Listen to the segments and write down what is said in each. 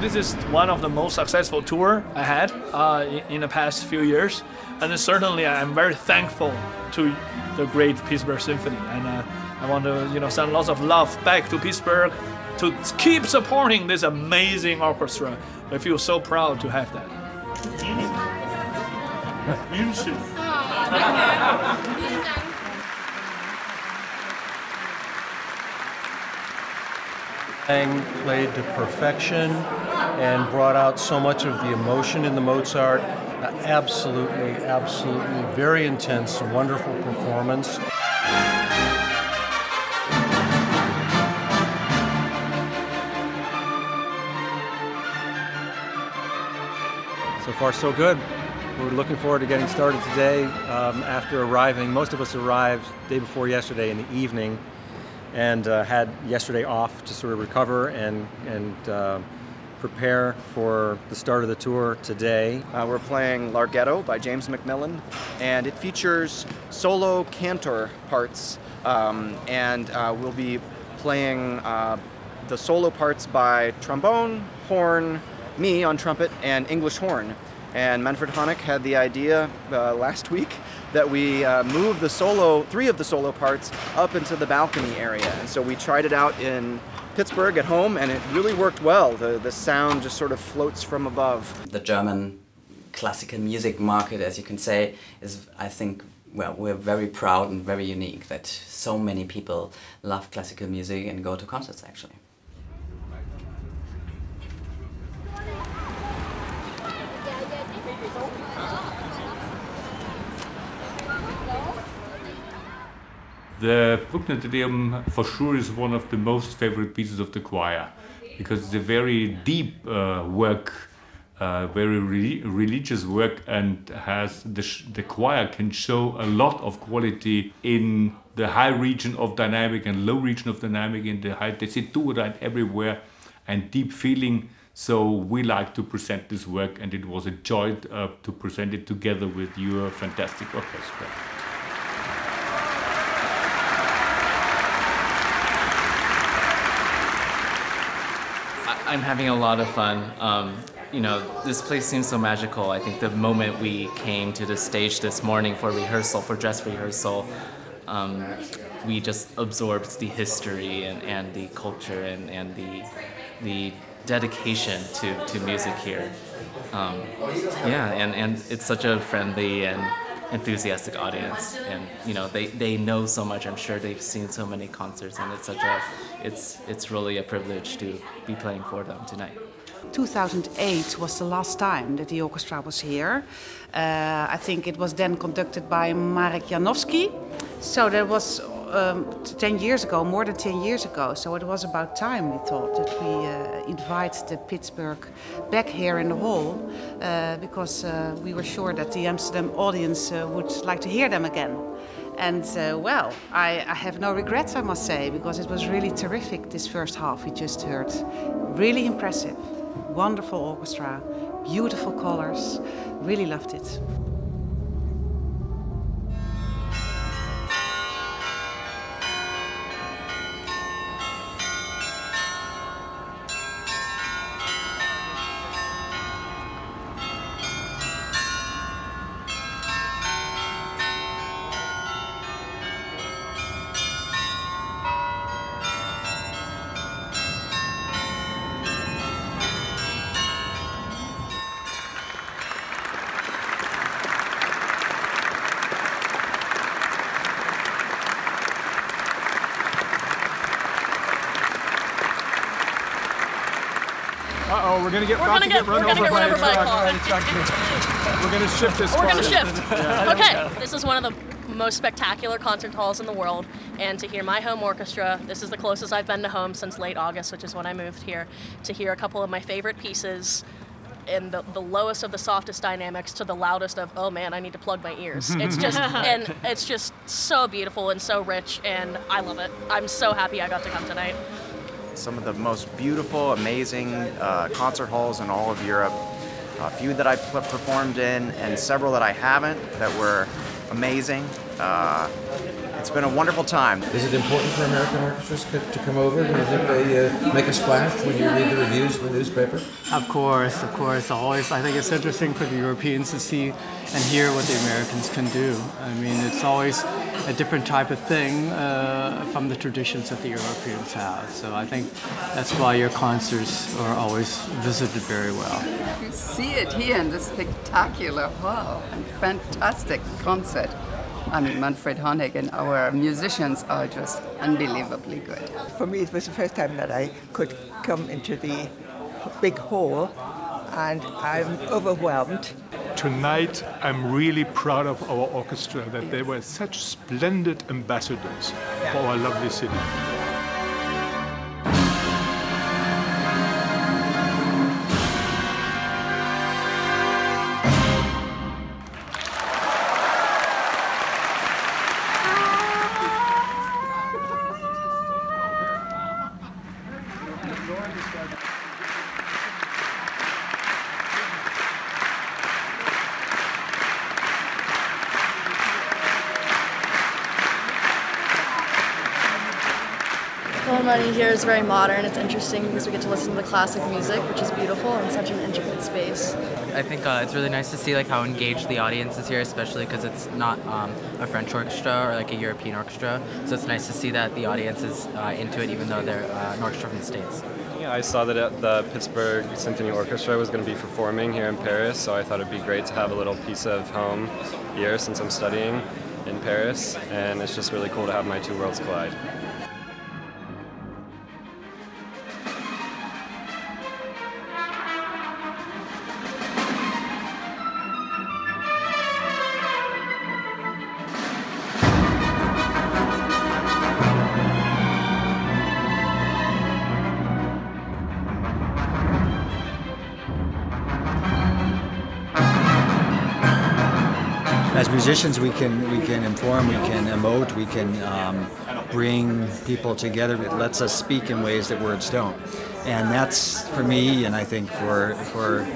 This is one of the most successful tours I had in the past few years, and certainly I'm very thankful to the great Pittsburgh Symphony, and I want to send lots of love back to Pittsburgh to keep supporting this amazing orchestra. I feel so proud to have that. Music. Lang played to perfection and brought out so much of the emotion in the Mozart. Absolutely, absolutely very intense, wonderful performance. So far, so good. We're looking forward to getting started today. After arriving, most of us arrived the day before yesterday in the evening, and had yesterday off to sort of recover and prepare for the start of the tour today. We're playing Larghetto by James McMillan, and it features solo cantor parts, and we'll be playing the solo parts by trombone, horn, me on trumpet, and English horn. And Manfred Honeck had the idea last week that we move the solo, three of the solo parts up into the balcony area. And so we tried it out in Pittsburgh at home, and it really worked well. The sound just sort of floats from above. The German classical music market, as you can say, is, I think, well, we're very proud and very unique that so many people love classical music and go to concerts, actually. The Bruckner Dedeum for sure is one of the most favorite pieces of the choir, because it's a very deep work, very religious work, and has the choir can show a lot of quality in the high region of dynamic and low region of dynamic, in the high tessitura and everywhere, and deep feeling. So we like to present this work, and it was a joy to present it together with your fantastic orchestra. I'm having a lot of fun. This place seems so magical. I think the moment we came to the stage this morning for rehearsal, for dress rehearsal, we just absorbed the history and the culture and the dedication to music here. And it's such a friendly and enthusiastic audience, and they know so much. I'm sure they've seen so many concerts, and it's such a it's really a privilege to be playing for them tonight. 2008 was the last time that the orchestra was here. I think it was then conducted by Marek Janowski, so that was 10 years ago, more than 10 years ago, so it was about time, we thought, that we invite the Pittsburgh back here in the hall, because we were sure that the Amsterdam audience would like to hear them again. And well, I have no regrets, I must say, because it was really terrific, this first half we just heard. Really impressive, wonderful orchestra, beautiful colors, really loved it. Uh-oh, we're gonna get run over by a truck. We're gonna shift this. Yeah. Okay, this is one of the most spectacular concert halls in the world, and to hear my home orchestra, this is the closest I've been to home since late August, which is when I moved here, to hear a couple of my favorite pieces in the lowest of the softest dynamics to the loudest of, oh man, I need to plug my ears. It's just, and it's just so beautiful and so rich, and I love it. I'm so happy I got to come tonight. Some of the most beautiful, amazing concert halls in all of Europe. A few that I've performed in and several that I haven't that were amazing. It's been a wonderful time. Is it important for American orchestras to come over? Do you think they make a splash when you read the reviews in the newspaper? Of course, always. I think it's interesting for the Europeans to see and hear what the Americans can do. I mean, it's always a different type of thing from the traditions that the Europeans have. So I think that's why your concerts are always visited very well. You see it here in this spectacular hall and fantastic concert. I mean, Manfred Honeck and our musicians are just unbelievably good. For me, it was the first time that I could come into the big hall, and I'm overwhelmed. Tonight, I'm really proud of our orchestra, that they were such splendid ambassadors for our lovely city. Everybody here is very modern. It's interesting because we get to listen to the classic music, which is beautiful and such an intricate space. I think it's really nice to see how engaged the audience is here, especially because it's not a French orchestra or a European orchestra. So it's nice to see that the audience is into it, even though they're an orchestra from the States. Yeah, I saw that the Pittsburgh Symphony Orchestra was going to be performing here in Paris, so I thought it'd be great to have a little piece of home here since I'm studying in Paris, and it's just really cool to have my two worlds collide. As musicians, we can inform, we can emote, we can bring people together. It lets us speak in ways that words don't, and that's for me, and I think for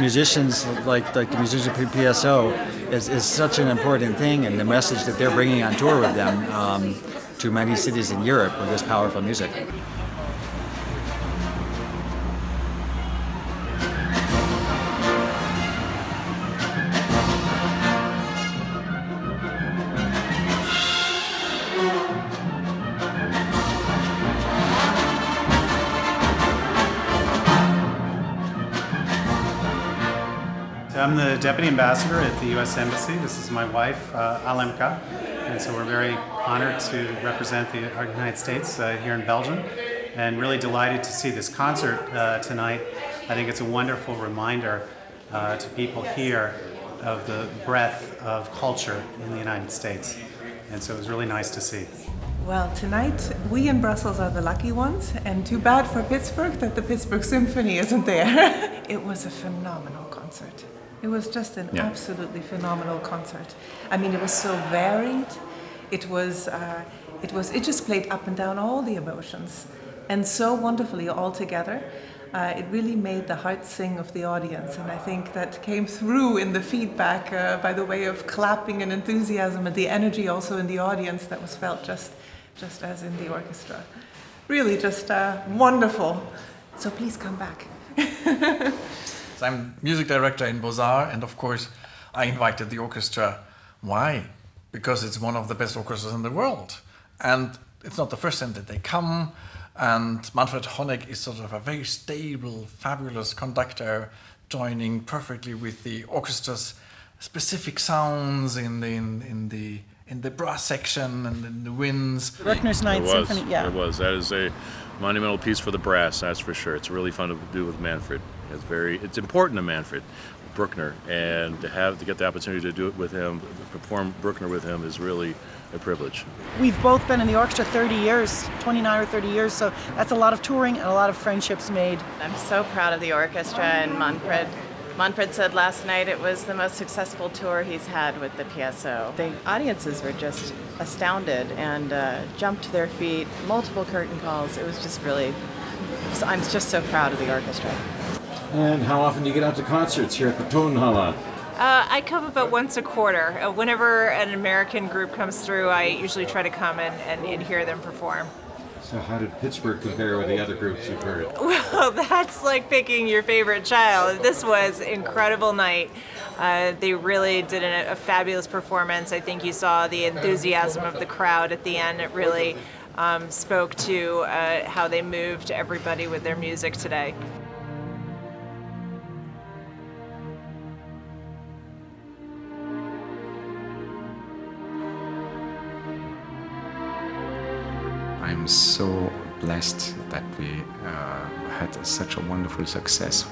musicians like the musicians from PSO is such an important thing, and the message that they're bringing on tour with them to many cities in Europe with this powerful music. I'm the Deputy Ambassador at the U.S. Embassy. This is my wife, Alemka, and so we're very honored to represent our United States here in Belgium, and really delighted to see this concert tonight. I think it's a wonderful reminder to people here of the breadth of culture in the United States, and so it was really nice to see. Well, tonight, we in Brussels are the lucky ones, and too bad for Pittsburgh that the Pittsburgh Symphony isn't there. It was a phenomenal concert. It was just an absolutely phenomenal concert. I mean, it was so varied. It just played up and down all the emotions, and so wonderfully all together. It really made the heart sing of the audience, and I think that came through in the feedback by the way of clapping and enthusiasm, and the energy also in the audience that was felt just as in the orchestra. Really just wonderful. So please come back. I'm music director in Bozar, and of course I invited the orchestra. Why? Because it's one of the best orchestras in the world, and it's not the first time that they come, and Manfred Honeck is sort of a very stable, fabulous conductor, joining perfectly with the orchestra's specific sounds in the brass section and in the winds. Bruckner's Ninth Symphony, yeah. It was. That is a monumental piece for the brass, that's for sure. It's really fun to do with Manfred. It's important to Manfred Bruckner, and to get the opportunity to do it with him, perform Bruckner with him, is really a privilege. We've both been in the orchestra 30 years, 29 or 30 years, so that's a lot of touring and a lot of friendships made. I'm so proud of the orchestra and Manfred. Manfred said last night it was the most successful tour he's had with the PSO. The audiences were just astounded and jumped to their feet, multiple curtain calls. It was just really, I'm just so proud of the orchestra. And how often do you get out to concerts here at the Tonhalle? I come about once a quarter. Whenever an American group comes through, I usually try to come and hear them perform. So how did Pittsburgh compare with the other groups you've heard? Well, that's like picking your favorite child. This was an incredible night. They really did a fabulous performance. I think you saw the enthusiasm of the crowd at the end. It really spoke to how they moved everybody with their music today. I'm so blessed that we had such a wonderful success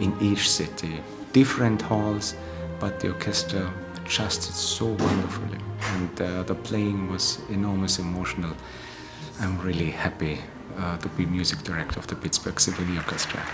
in each city. Different halls, but the orchestra adjusted so wonderfully, and the playing was enormous, emotional. I'm really happy to be music director of the Pittsburgh Symphony Orchestra.